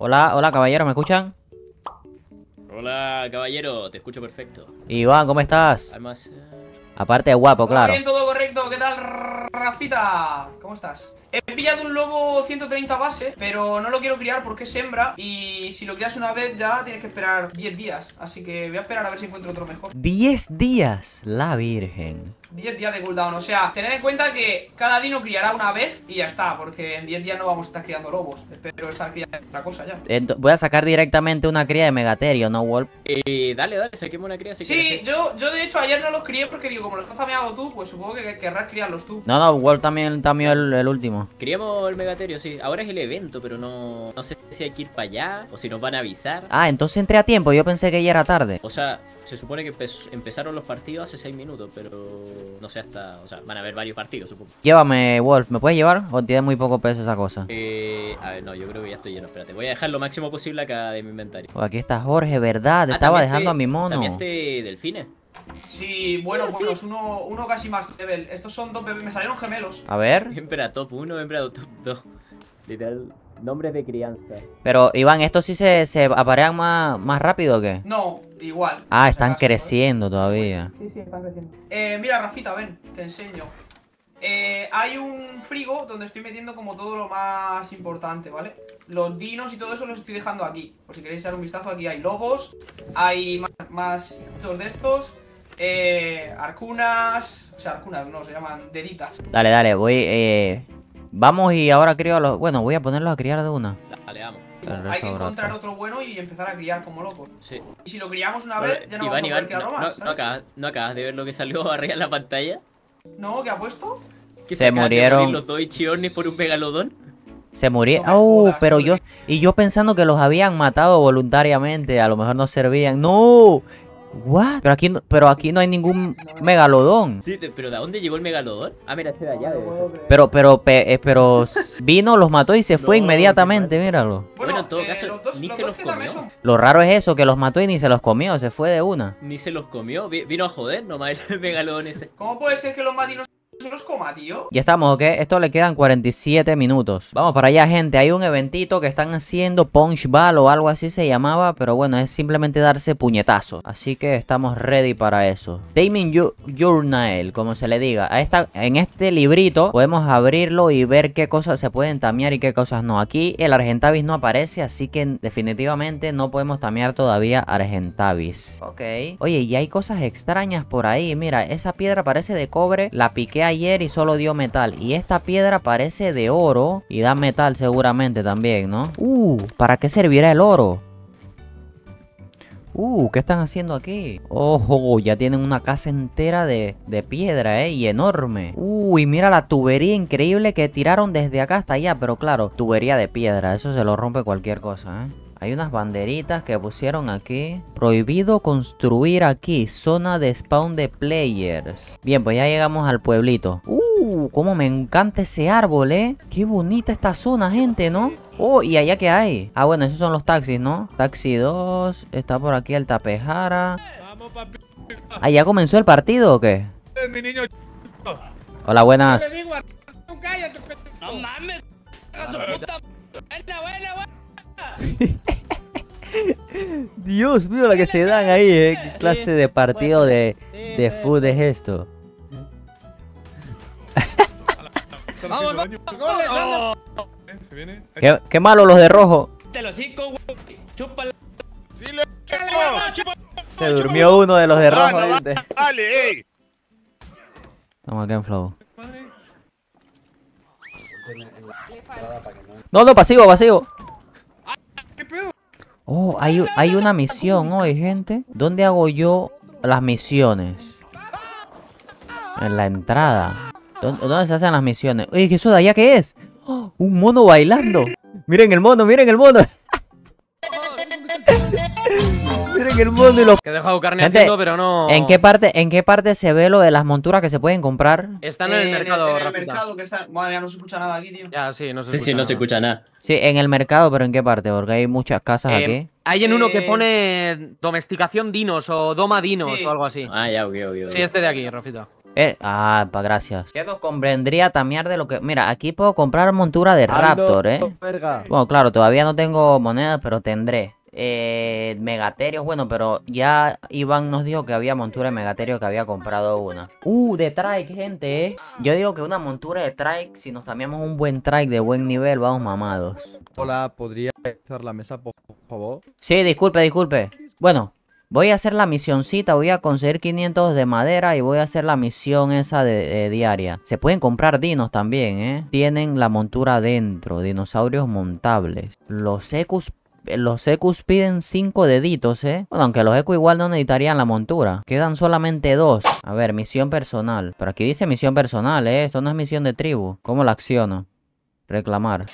Hola, hola caballero, ¿me escuchan? Hola caballero, te escucho perfecto. Iván, ¿cómo estás? Además, aparte de guapo, todo claro. Bien, todo correcto, ¿qué tal Rafita? ¿Cómo estás? He pillado un lobo 130 base, pero no lo quiero criar porque es hembra. Y si lo crias una vez ya tienes que esperar 10 días. Así que voy a esperar a ver si encuentro otro mejor. 10 días, la virgen. 10 días de cooldown, o sea, tened en cuenta que cada dino criará una vez y ya está. Porque en 10 días no vamos a estar criando lobos. Espero estar criando otra cosa ya. Voy a sacar directamente una cría de Megaterio, ¿no, Wolf? Dale, dale, saquemos una cría si quieres. Sí, yo de hecho ayer no los crié porque digo, como los has tameado tú, pues supongo que querrás criarlos tú. No, no, Wolf también tameó el último. Criamos el Megaterio, sí. Ahora es el evento, pero no sé si hay que ir para allá o si nos van a avisar. Ah, entonces entré a tiempo. Yo pensé que ya era tarde. O sea, se supone que empezaron los partidos hace 6 minutos, pero no sé hasta... O sea, van a haber varios partidos, supongo. Llévame, Wolf. ¿Me puedes llevar? ¿O tiene muy poco peso esa cosa? A ver, no, yo creo que ya estoy lleno. Espérate, voy a dejar lo máximo posible acá de mi inventario. Oh, aquí está Jorge, ¿verdad? Te estaba dejando a mi mono. ¿También este delfines? Sí, bueno, por los uno casi más level. Estos son dos bebés, me salieron gemelos. A ver. Hembra top 1, hembra top 2. Literal, nombres de crianza. Pero, Iván, ¿estos sí se aparean más rápido o qué? No, igual. Ah, están creciendo todavía. Sí, están creciendo. Mira, Rafita, ven, te enseño. Hay un frigo donde estoy metiendo como todo lo más importante, ¿vale? Los dinos y todo eso los estoy dejando aquí. Por si queréis echar un vistazo, aquí hay lobos. Hay más dos de estos. Arcunas. O sea, arcunas no, se llaman deditas. Dale, dale, voy. Vamos y ahora crío a los. Bueno, voy a ponerlos a criar de una. Dale, vamos. Hay que encontrar otro bueno y empezar a criar como locos. Sí. Y si lo criamos una vez, ya no vamos a poder criarlo más. ¿No acabas de ver lo que salió arriba en la pantalla? No, ¿qué ha puesto? Que se murieron los dos chiones por un megalodón. Se murieron. No jodas, pero hombre. yo pensando que los habían matado voluntariamente, a lo mejor no servían. No. What? Pero aquí no hay ningún megalodón. Sí, pero ¿de dónde llegó el megalodón? Ah, mira, este de allá. Pero vino, los mató y se fue inmediatamente, míralo. Bueno, en todo caso, ni se los comió. Lo raro es eso, que los mató y ni se los comió, se fue de una. Ni se los comió, vino a joder nomás el megalodón ese. ¿Cómo puede ser que los matinos se los coma, tío? Ya estamos, ¿ok? Esto le quedan 47 minutos. Vamos para allá, gente. Hay un eventito que están haciendo, punch ball o algo así se llamaba. Pero bueno, es simplemente darse puñetazos. Así que estamos ready para eso. Taming Journal, como se le diga. En este librito podemos abrirlo y ver qué cosas se pueden tamear y qué cosas no. Aquí el Argentavis no aparece, así que definitivamente no podemos tamear todavía Argentavis. Ok. Oye, y hay cosas extrañas por ahí. Mira, esa piedra parece de cobre. La piqué ayer y solo dio metal. Y esta piedra parece de oro y da metal seguramente también, ¿no? ¿Para qué servirá el oro? ¿Qué están haciendo aquí? Ojo, ya tienen una casa entera de piedra, ¿eh? Y enorme. Uy, mira la tubería increíble que tiraron desde acá hasta allá. Pero claro, tubería de piedra. Eso se lo rompe cualquier cosa, ¿eh? Hay unas banderitas que pusieron aquí. Prohibido construir aquí. Zona de spawn de players. Bien, pues ya llegamos al pueblito. Cómo me encanta ese árbol, ¿eh? Qué bonita esta zona, gente, ¿no? Oh, ¿y allá qué hay? Ah, bueno, esos son los taxis, ¿no? Taxi 2. Está por aquí el Tapejara. Ah, ¿ya comenzó el partido o qué? Hola, buenas. No mames. Dios mío, la que se dan ahí, ¿eh? ¿Qué clase de partido de fútbol es esto? Vamos, vamos, oh. Qué malo los de rojo. Se durmió uno de los de rojo. Dale, estamos acá en flow. No, pasivo, pasivo. Oh, hay una misión hoy, gente. ¿Dónde hago yo las misiones? En la entrada. ¿Dónde se hacen las misiones? Oye, ¿qué eso de allá qué es? ¡Oh, un mono bailando! ¡Miren el mono, miren el mono! ¡Miren el mono y los... Que he dejado carne haciendo, pero no... ¿En qué parte se ve lo de las monturas que se pueden comprar? Están en el mercado, en el mercado que está... Madre mía, no se escucha nada aquí, tío. Ya, sí, no se escucha nada. Sí, en el mercado, pero ¿en qué parte? Porque hay muchas casas aquí. Hay en uno que pone domesticación dinos o doma dinos o algo así. Ah, ya, ok, ok. Sí, este de aquí, Rafita. Gracias. Que nos convendría tamear de lo que... Mira, aquí puedo comprar montura de Raptor, verga. Bueno, claro, todavía no tengo monedas, pero tendré. Megaterio, bueno, pero ya Iván nos dijo que había montura de Megaterio, que había comprado una. De trike, gente, Yo digo que una montura de trike, si nos tameamos un buen trike de buen nivel, vamos mamados. Hola, ¿podría hacer la mesa, por favor? Sí, disculpe. Bueno, voy a hacer la misioncita, voy a conseguir 500 de madera y voy a hacer la misión esa de diaria. Se pueden comprar dinos también, Tienen la montura dentro, dinosaurios montables. Los Ecus piden 5 deditos, Bueno, aunque los Ecus igual no necesitarían la montura. Quedan solamente 2. A ver, misión personal. Pero aquí dice misión personal, Esto no es misión de tribu. ¿Cómo la acciono? Reclamar.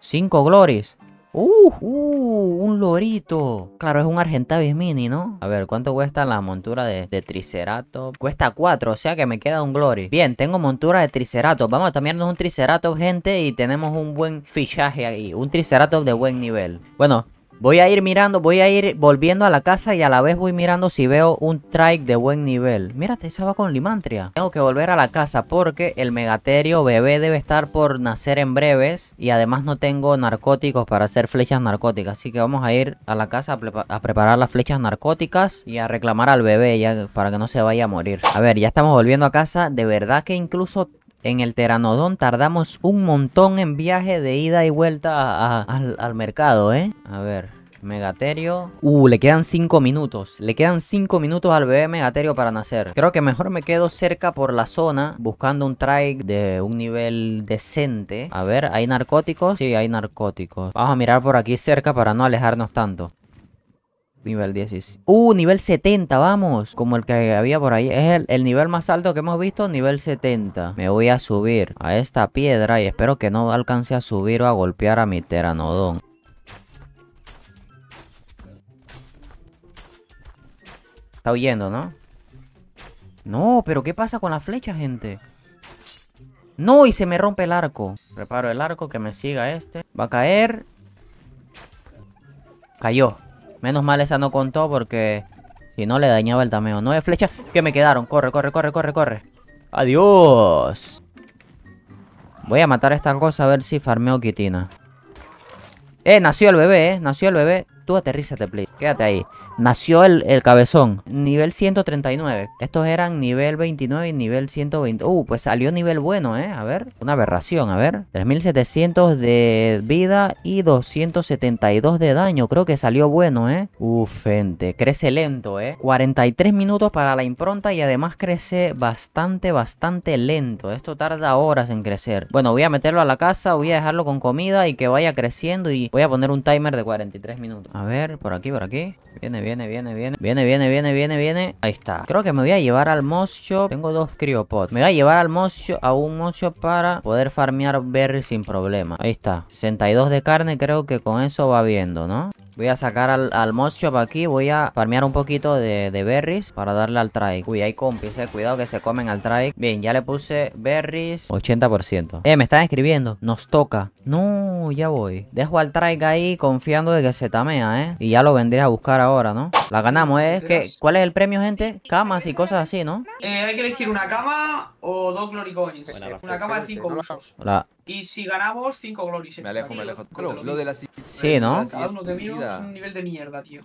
5 glories. Un lorito. Claro, es un Argentavis mini, ¿no? A ver, ¿cuánto cuesta la montura de Triceratops? Cuesta 4, o sea que me queda un glory. Bien, tengo montura de Triceratops. Vamos a tamearnos un Triceratops, gente, y tenemos un buen fichaje ahí. Un Triceratops de buen nivel. Bueno, voy a ir mirando, voy a ir volviendo a la casa y a la vez voy mirando si veo un trike de buen nivel. Mírate, esa va con limantria. Tengo que volver a la casa porque el Megaterio bebé debe estar por nacer en breves. Y además no tengo narcóticos para hacer flechas narcóticas. Así que vamos a ir a la casa a preparar las flechas narcóticas y a reclamar al bebé ya para que no se vaya a morir. A ver, ya estamos volviendo a casa. De verdad que incluso... en el Pteranodon tardamos un montón en viaje de ida y vuelta al mercado, A ver, Megaterio. Le quedan 5 minutos. Le quedan 5 minutos al bebé Megaterio para nacer. Creo que mejor me quedo cerca por la zona buscando un trike de un nivel decente. A ver, ¿hay narcóticos? Sí, hay narcóticos. Vamos a mirar por aquí cerca para no alejarnos tanto. Nivel 10. Nivel 70, vamos. Como el que había por ahí. Es el nivel más alto que hemos visto, nivel 70. Me voy a subir a esta piedra y espero que no alcance a subir o a golpear a mi Pteranodon. Está huyendo, ¿no? No, pero ¿qué pasa con la flecha, gente? No, y se me rompe el arco. Preparo el arco, que me siga este. Va a caer. Cayó. Menos mal esa no contó porque si no le dañaba el tameo. 9 flechas que me quedaron. Corre. Adiós. Voy a matar a esta cosa a ver si farmeo quitina. Nació el bebé, nació el bebé. Tú aterrízate, please. Quédate ahí. Nació el cabezón. Nivel 139. Estos eran nivel 29 y nivel 120. Pues salió nivel bueno, A ver. Una aberración, a ver. 3700 de vida y 272 de daño. Creo que salió bueno, gente. Crece lento, 43 minutos para la impronta y además crece bastante lento. Esto tarda horas en crecer. Bueno, voy a meterlo a la casa. Voy a dejarlo con comida y que vaya creciendo. Y voy a poner un timer de 43 minutos. A ver, por aquí. Viene. Ahí está. Creo que me voy a llevar al Moshop. Tengo 2 criopods. Me voy a llevar al Moshop, a un Moshop para poder farmear berry sin problema. Ahí está. 62 de carne. Creo que con eso va viendo, ¿no? Voy a sacar al Moshop aquí. Voy a farmear un poquito de berries para darle al trike. Hay compis, Cuidado que se comen al trike. Bien, ya le puse berries. 80%. Me están escribiendo. Nos toca. No, ya voy. Dejo al trike ahí confiando de que se tamea, Y ya lo vendré a buscar ahora, ¿no? La ganamos, ¿Cuál es el premio, gente? Camas y cosas así, ¿no? Hay que elegir una cama o 2 glory coins. Una cama de 5 usos. Y si ganamos, 5 glories. Me alejo. Lo de la siguiente. Sí, ¿no? Cada uno que miro es un nivel de mierda, tío.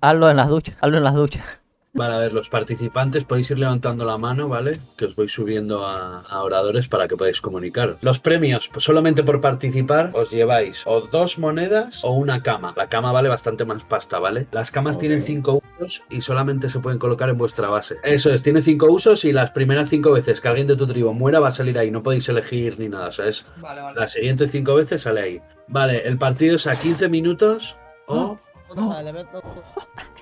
Hazlo en las duchas. Van a ver, los participantes podéis ir levantando la mano, ¿vale? Que os voy subiendo a oradores para que podáis comunicar. Los premios, pues solamente por participar, os lleváis o 2 monedas o una cama. La cama vale bastante más pasta, ¿vale? Las camas tienen 5 usos y solamente se pueden colocar en vuestra base. Eso es, tiene 5 usos y las primeras 5 veces que alguien de tu tribu muera va a salir ahí. No podéis elegir ni nada, ¿sabes? Vale. Las siguientes 5 veces sale ahí. Vale, el partido es a 15 minutos o...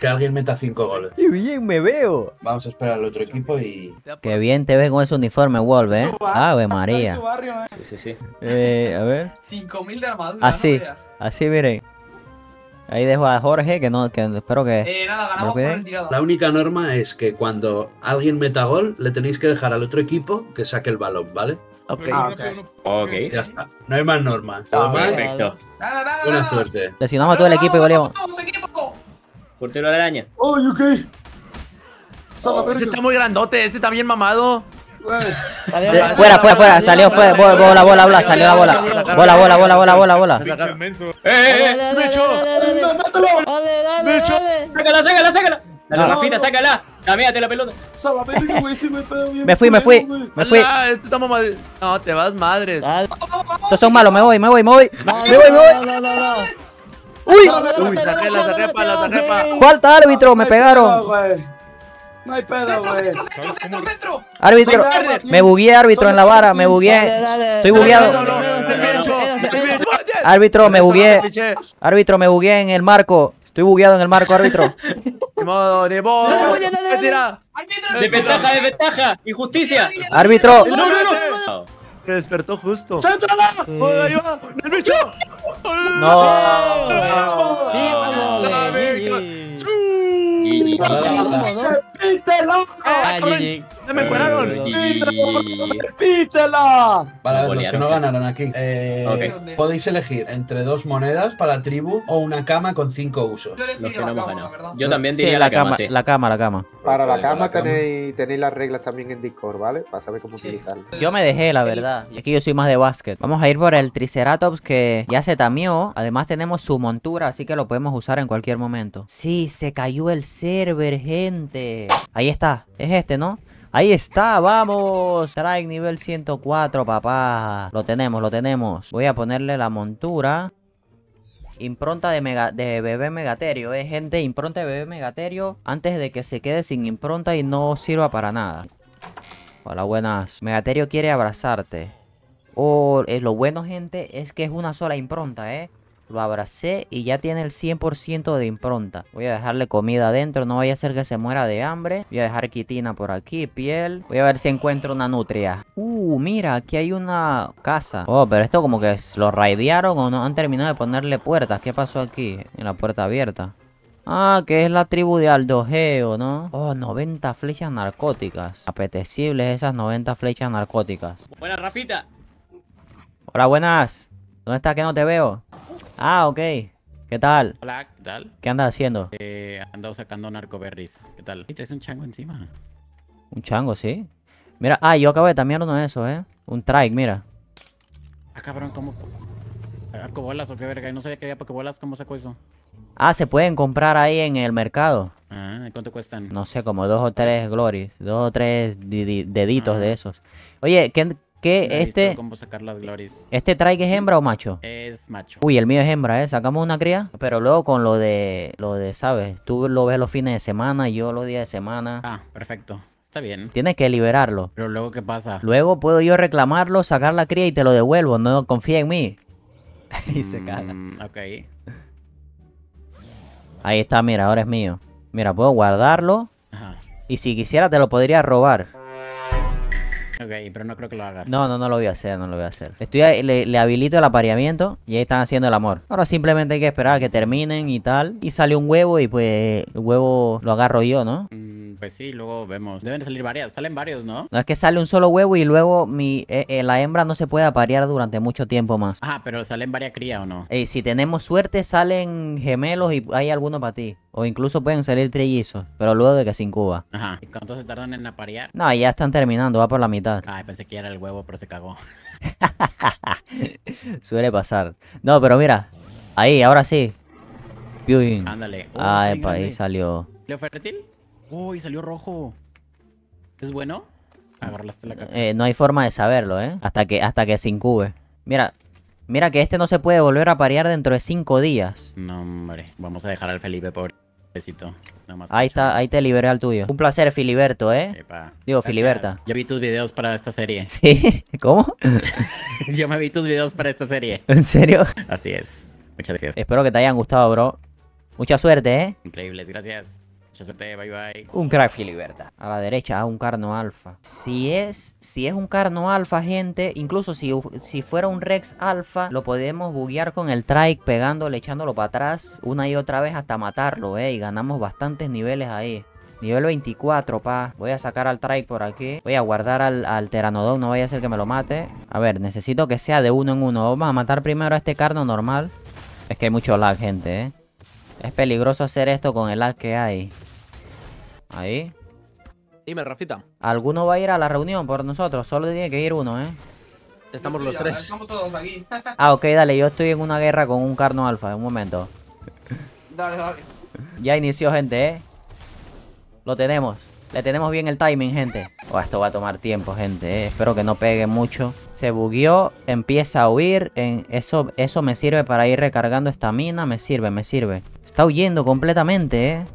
Que alguien meta 5 goles. ¡Qué bien me veo! Vamos a esperar al otro equipo y... ¡Qué bien te ves con ese uniforme, Wolf, ¡Ave María! Tu barrio, Sí. A ver... 5000 de armadura, así miren. Ahí dejo a Jorge, que espero que... nada, ganamos por retirada. La única norma es que cuando alguien meta gol, le tenéis que dejar al otro equipo que saque el balón, ¿vale? Ok. Ya está. No hay más normas. Perfecto. Buena suerte. Lesionamos a todo el equipo y goleamos. ¡Vamos, equipo! Portero de araña. ¡Oh, ok! Este está muy grandote. Este también mamado. Fuera, fuera, fuera, salió, fue, bola, bola, bola, salió la bola. Bola, bola, bola, bola, bola, bola. ¡Mecho! ¡Mátalo! ¡Mecho! ¡Sácala, sácala, sácala! ¡Dale, Rafita, sácala! ¡Camíate la pelota! Me fui, me fui, me fui. No, te vas, madres. Estos son malos, me voy, me voy, me voy. Me voy, me voy. ¡Uy! ¡Uy, saqué la repa, la repa! ¡Falta, árbitro! ¡Me pegaron! No hay pedo, güey. Centro. Árbitro, me bugué, árbitro, en la vara, me bugué. Estoy bugueado. Árbitro, me bugué. Árbitro, me bugué en el marco. Estoy bugueado en el marco, árbitro. Ni modo, ni modo. Desventaja, desventaja. Injusticia. Árbitro. Se despertó justo. ¡Céntrala! ¡El bicho! ¡No! ¡Repítela! ¡Se me fueron! ¡Repítela! Para los que no ganaron aquí, podéis elegir entre dos monedas para la tribu o una cama con 5 usos. Los que no hemos ganado. Yo también diría la cama, sí. La cama, la cama. Para la cama tenéis las reglas también en Discord, ¿vale? Para saber cómo utilizarla. Yo me dejé, la verdad. Y aquí yo soy más de básquet. Vamos a ir por el Triceratops que ya se tamió. Además tenemos su montura, así que lo podemos usar en cualquier momento. Sí, se cayó el server, gente. Ahí está, es este, ¿no? Ahí está, vamos. Strike nivel 104, papá. Lo tenemos, lo tenemos. Voy a ponerle la montura. Impronta de bebé Megaterio, gente. Impronta de bebé Megaterio antes de que se quede sin impronta y no sirva para nada. Hola, buenas. Megaterio quiere abrazarte. Oh, lo bueno, gente, es que es una sola impronta, ¿eh? Lo abracé y ya tiene el 100% de impronta. Voy a dejarle comida adentro. No vaya a ser que se muera de hambre. Voy a dejar quitina por aquí, piel. Voy a ver si encuentro una nutria. Mira, aquí hay una casa. Oh, pero esto como que lo raidearon o no. Han terminado de ponerle puertas. ¿Qué pasó aquí? En la puerta abierta. Ah, que es la tribu de Aldogeo, ¿no? Oh, 90 flechas narcóticas. Apetecibles esas 90 flechas narcóticas. Buenas, Rafita. Hola, buenas. ¿Dónde estás que no te veo? Ah, ok. ¿Qué tal? Hola, ¿qué tal? ¿Qué andas haciendo? He andado sacando narcoberries. ¿Qué tal? Y traes un chango encima. Un chango, sí. Mira, yo acabo de tamear uno de esos, un trike, mira. Ah, cabrón, ¿cómo? ¿Pokébolas o qué verga? No sabía que había pokébolas, ¿cómo saco eso? Ah, se pueden comprar ahí en el mercado. Ah, ¿cuánto cuestan? No sé, como 2 o 3 glories. 2 o 3 deditos de esos. Oye, ¿qué...? ¿Qué este? ¿Cómo sacar las glories? ¿Este trike es hembra o macho? Es macho. Uy, el mío es hembra, Sacamos una cría. Pero luego con lo de, ¿sabes? Tú lo ves los fines de semana y yo los días de semana. Ah, perfecto. Está bien. Tienes que liberarlo. Pero luego, ¿qué pasa? Luego puedo yo reclamarlo, sacar la cría y te lo devuelvo. No confía en mí. Y se caga. Ok. Ahí está, mira, ahora es mío. Mira, puedo guardarlo. Ajá. Y si quisiera te lo podría robar. Ok, pero no creo que lo hagas. No, no, no lo voy a hacer, no lo voy a hacer. Le habilito el apareamiento y ahí están haciendo el amor. Ahora simplemente hay que esperar a que terminen y tal. Y sale un huevo y pues el huevo lo agarro yo, ¿no? Pues sí, luego vemos. Deben salir varias, salen varios, ¿no? No, es que sale un solo huevo y luego la hembra no se puede aparear durante mucho tiempo más. Ah, pero salen varias crías, ¿o no? Si tenemos suerte salen gemelos y hay alguno para ti. O incluso pueden salir trillizos, pero luego de que se incuba. Ajá. ¿Y cuánto se tardan en aparear? No, ya están terminando, va por la mitad. Ay, pensé que era el huevo, pero se cagó. Suele pasar. No, pero mira. Ahí, ahora sí. Piuin. Ándale. Ay, para ahí salió. ¿Leo fértil? Uy, salió rojo. ¿Es bueno? Agarraste la caca. No hay forma de saberlo, hasta que se incube. Mira. Mira que este no se puede volver a parear dentro de 5 días. No, hombre. Vamos a dejar al Felipe, pobrecito. Ahí está, ahí te liberé al tuyo. Un placer, Filiberto, Epa. Digo, gracias. Filiberta. Yo vi tus videos para esta serie. ¿Sí? ¿Cómo? Yo me vi tus videos para esta serie. ¿En serio? Así es. Muchas gracias. Espero que te hayan gustado, bro. Mucha suerte, Increíbles, gracias. Mucha suerte, bye bye. Un crack, Filiberta. A la derecha, un carno alfa. Si es un carno alfa, gente, incluso si fuera un rex alfa, lo podemos buguear con el trike, pegándole, echándolo para atrás una y otra vez hasta matarlo, y ganamos bastantes niveles ahí. Nivel 24, pa. Voy a sacar al trike por aquí. Voy a guardar al Pteranodon, no vaya a ser que me lo mate. A ver, necesito que sea de uno en uno. Vamos a matar primero a este carno normal. Es que hay mucho lag, gente, Es peligroso hacer esto con el lag que hay. Ahí. Dime, Rafita. Alguno va a ir a la reunión por nosotros. Solo tiene que ir uno, ¿eh? Estamos los tres. Estamos todos aquí. Ah, ok, dale. Yo estoy en una guerra con un carno alfa. Un momento. Dale, dale. Ya inició, gente, ¿eh? Lo tenemos. Le tenemos bien el timing, gente. Oh, esto va a tomar tiempo, gente, ¿eh? Espero que no pegue mucho. Se bugueó. Empieza a huir. Eso me sirve para ir recargando esta mina. Me sirve, me sirve. Está huyendo completamente, ¿eh?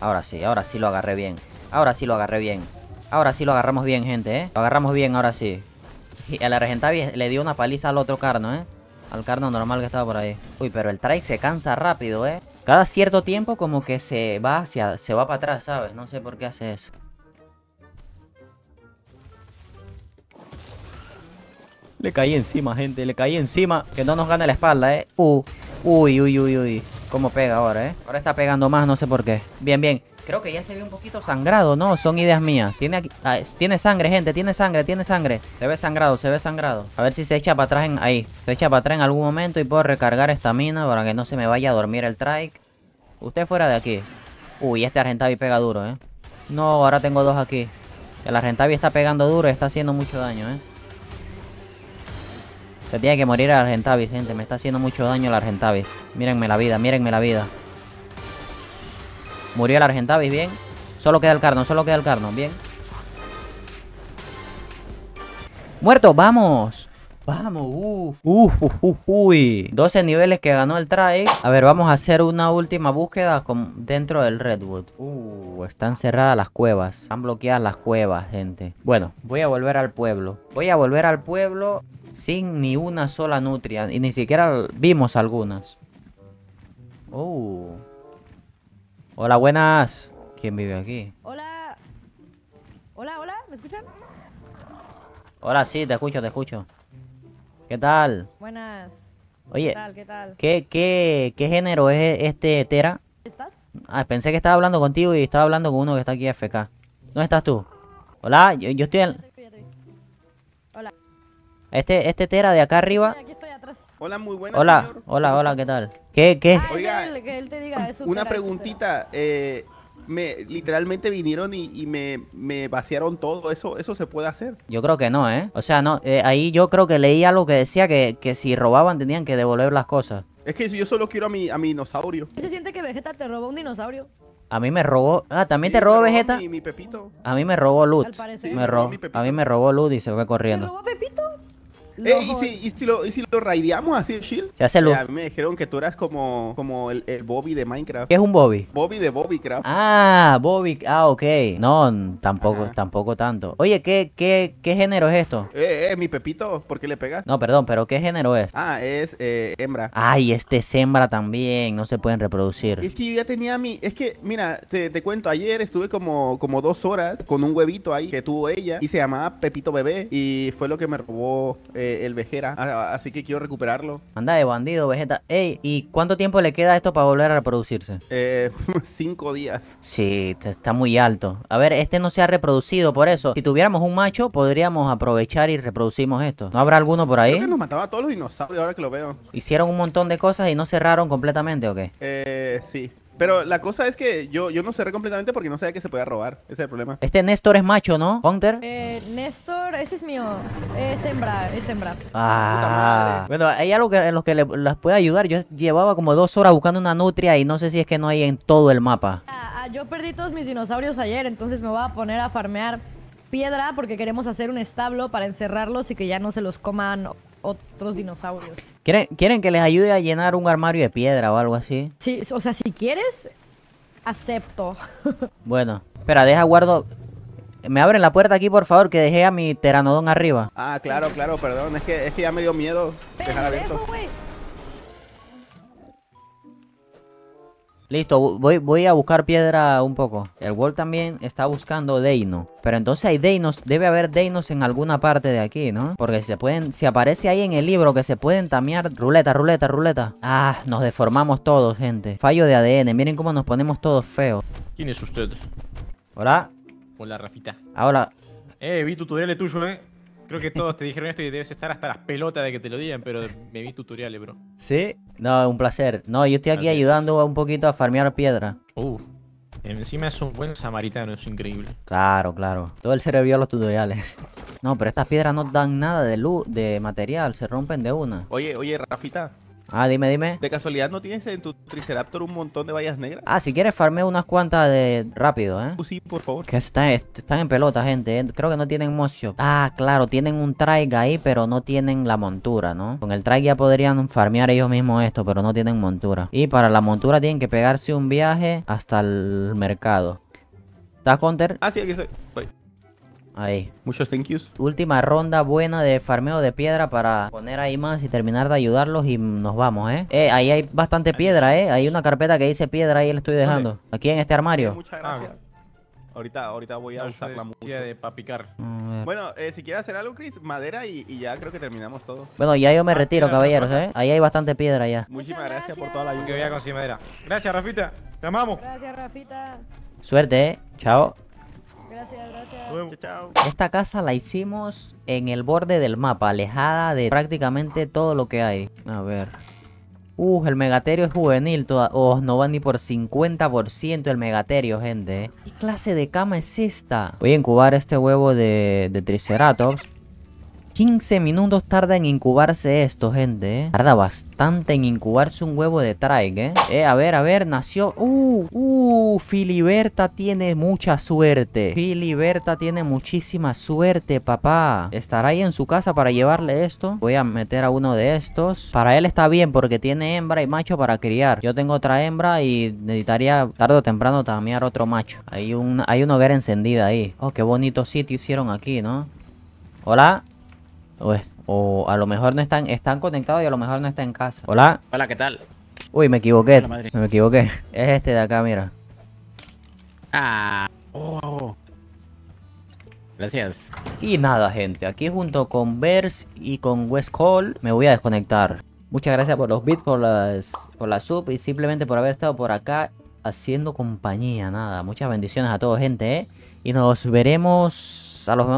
Ahora sí lo agarré bien. Ahora sí lo agarré bien. Ahora sí lo agarramos bien, gente, ¿eh? Lo agarramos bien, ahora sí. Y el Argentavis le dio una paliza al otro carno, ¿eh? Al carno normal que estaba por ahí. Uy, pero el trike se cansa rápido, ¿eh? Cada cierto tiempo como que se va para atrás, ¿sabes? No sé por qué hace eso. Le caí encima, gente. Le caí encima. Que no nos gane la espalda, ¿eh? Uy, uy, uy, uy. Cómo pega ahora, ¿eh? Ahora está pegando más, no sé por qué. Bien, bien. Creo que ya se ve un poquito sangrado, ¿no? Son ideas mías. Tiene, aquí, ah, tiene sangre, gente. Tiene sangre, tiene sangre. Se ve sangrado, se ve sangrado. A ver si se echa para atrás en ahí. Se echa para atrás en algún momento y puedo recargar esta mina para que no se me vaya a dormir el trike. Usted fuera de aquí. Uy, este Argentavis pega duro, ¿eh? No, ahora tengo dos aquí. El Argentavis está pegando duro y está haciendo mucho daño, ¿eh? Se tiene que morir el Argentavis, gente. Me está haciendo mucho daño el Argentavis. Mírenme la vida, mírenme la vida. Murió el Argentavis, bien. Solo queda el carno, solo queda el carno, bien. ¡Muerto! ¡Vamos! ¡Vamos! ¡Uy! 12 niveles que ganó el trike. A ver, vamos a hacer una última búsqueda dentro del Redwood. Están cerradas las cuevas. Están bloqueadas las cuevas, gente. Bueno, voy a volver al pueblo. Voy a volver al pueblo sin ni una sola nutria. Y ni siquiera vimos algunas. Hola, buenas. ¿Quién vive aquí? Hola. Hola, hola, ¿me escuchan? Hola, sí, te escucho, te escucho. ¿Qué tal? Buenas. Oye, ¿qué tal? ¿Qué tal? ¿Qué género es este Tera? ¿Estás? Ah, pensé que estaba hablando contigo y estaba hablando con uno que está aquí FK. ¿Dónde estás tú? Hola, yo estoy en... Hola. Este Tera de acá arriba... Aquí estoy atrás. Hola, muy buenas, hola, señor. Hola, ¿qué tal? ¿Qué? Oiga, que él te diga eso, una preguntita. Literalmente vinieron y me vaciaron todo. ¿Eso se puede hacer? Yo creo que no, ¿eh? O sea, no. Ahí yo creo que leí algo que decía que si robaban tenían que devolver las cosas. Es que yo solo quiero a mi dinosaurio. ¿Se siente que Vegeta te robó un dinosaurio? A mí me robó... Ah, ¿también te robó Vegeta? Mi Pepito. A mí me robó Lutz. Sí, a mí me robó Lutz y se fue corriendo. ¿Me robó Pepito? ¿Y si lo raideamos así el shield? Se hace a mí me dijeron que tú eras como el Bobby de Minecraft. ¿Qué es un Bobby? Bobby de Bobbycraft. Ah, Bobby. Ah, ok. No, tampoco. Ajá. Tampoco tanto. Oye, ¿qué género es esto? Mi Pepito, ¿por qué le pegas? No, perdón, pero ¿qué género es? Ah, es hembra. Ay, este es hembra también. No se pueden reproducir. Es que yo ya tenía mi... Es que, mira, te cuento. Ayer estuve como 2 horas con un huevito ahí que tuvo ella y se llamaba Pepito Bebé y fue lo que me robó... el Vegeta, así que quiero recuperarlo. Anda de bandido, Vegeta. Ey, ¿y cuánto tiempo le queda a esto para volver a reproducirse? 5 días. Sí, está muy alto. A ver, este no se ha reproducido, por eso. Si tuviéramos un macho, podríamos aprovechar y reproducimos esto. ¿No habrá alguno por ahí? Creo que nos mataba a todos los dinosaurios, ahora que lo veo. Hicieron un montón de cosas y no cerraron completamente, ¿o qué? Sí. Pero la cosa es que yo no cerré completamente porque no sabía que se podía robar. Ese es el problema. Este Néstor es macho, ¿no, Hunter? Néstor, ese es mío. Es hembra, es hembra. Ah. Bueno, hay algo en lo que las puede ayudar. Yo llevaba como 2 horas buscando una nutria y no sé si es que no hay en todo el mapa. Yo perdí todos mis dinosaurios ayer, entonces me voy a poner a farmear piedra porque queremos hacer un establo para encerrarlos y que ya no se los coman otros dinosaurios. ¿Quieren que les ayude a llenar un armario de piedra o algo así? Sí, o sea, si quieres, acepto. Bueno, espera, deja guardo. ¿Me abren la puerta aquí, por favor? Que dejé a mi Pteranodon arriba. Ah, claro, claro, perdón. Es que ya me dio miedo dejar abierto. Listo, voy a buscar piedra un poco. El Wolf también está buscando Deino. Pero entonces hay Deinos, debe haber Deinos en alguna parte de aquí, ¿no? Porque si aparece ahí en el libro que se pueden tamear. Ruleta, ruleta, ruleta. Ah, nos deformamos todos, gente. Fallo de ADN, miren cómo nos ponemos todos feos. ¿Quién es usted? Hola. Hola, Rafita. Ah, hola. Vi tutoriales tuyos, Creo que todos te dijeron esto y debes estar hasta las pelotas de que te lo digan, pero me vi tutoriales, bro. ¿Sí? No, un placer. No, yo estoy aquí ayudando un poquito a farmear piedra. Encima es un buen samaritano, es increíble. Claro, claro. Todo él se revió los tutoriales. No, pero estas piedras no dan nada de luz, de material, se rompen de una. Oye, oye, Rafita. Ah, dime, dime. ¿De casualidad no tienes en tu Triceratops un montón de bayas negras? Ah, si quieres farme unas cuantas de rápido, ¿eh? Sí, por favor. Que están en pelota, gente, ¿eh? Creo que no tienen motion. Ah, claro, tienen un traiga ahí, pero no tienen la montura, ¿no? Con el traiga podrían farmear ellos mismos esto, pero no tienen montura. Y para la montura tienen que pegarse un viaje hasta el mercado. ¿Estás, Hunter? Ah, sí, aquí estoy. Ahí. Muchos thank yous. Última ronda buena de farmeo de piedra para poner ahí más y terminar de ayudarlos y nos vamos, ¿eh? Ahí hay bastante piedra, ¿eh? Hay una carpeta que dice piedra, ahí la estoy dejando. ¿Dónde? Aquí en este armario. Muchas gracias. Ahorita voy a usarla mucho. Para picar. Bueno, si quieres hacer algo, Chris, madera y ya creo que terminamos todo. Bueno, ya yo me retiro, caballeros, ¿eh? Ahí hay bastante piedra ya. Muchísimas gracias por toda la ayuda. Que voy a conseguir madera. Gracias, Rafita. Te amamos. Gracias, Rafita. Suerte, ¿eh? Chao. Gracias, gracias. Chao, chao. Esta casa la hicimos en el borde del mapa, alejada de prácticamente todo lo que hay. A ver. El Megaterio es juvenil. No va ni por 50% el Megaterio, gente, ¿eh? ¿Qué clase de cama es esta? Voy a incubar este huevo de Triceratops. 15 minutos tarda en incubarse esto, gente, ¿eh? Tarda bastante en incubarse un huevo de trike, ¿eh? A ver, nació... Filiberta tiene mucha suerte. Filiberta tiene muchísima suerte, papá. ¿Estará ahí en su casa para llevarle esto? Voy a meter a uno de estos. Para él está bien porque tiene hembra y macho para criar. Yo tengo otra hembra y necesitaría tarde o temprano tamear otro macho. Hay una hoguera encendida ahí. Oh, qué bonito sitio hicieron aquí, ¿no? Hola. A lo mejor no están conectados y a lo mejor no está en casa. Hola. Hola, ¿qué tal? Uy, me equivoqué. Hola, me equivoqué. Es este de acá, mira. Ah. Gracias. Y nada, gente. Aquí junto con Verse y con West Hall me voy a desconectar. Muchas gracias por los bits, por la sub y simplemente por haber estado por acá haciendo compañía. Nada. Muchas bendiciones a todos, gente, ¿eh? Y nos veremos a los demás.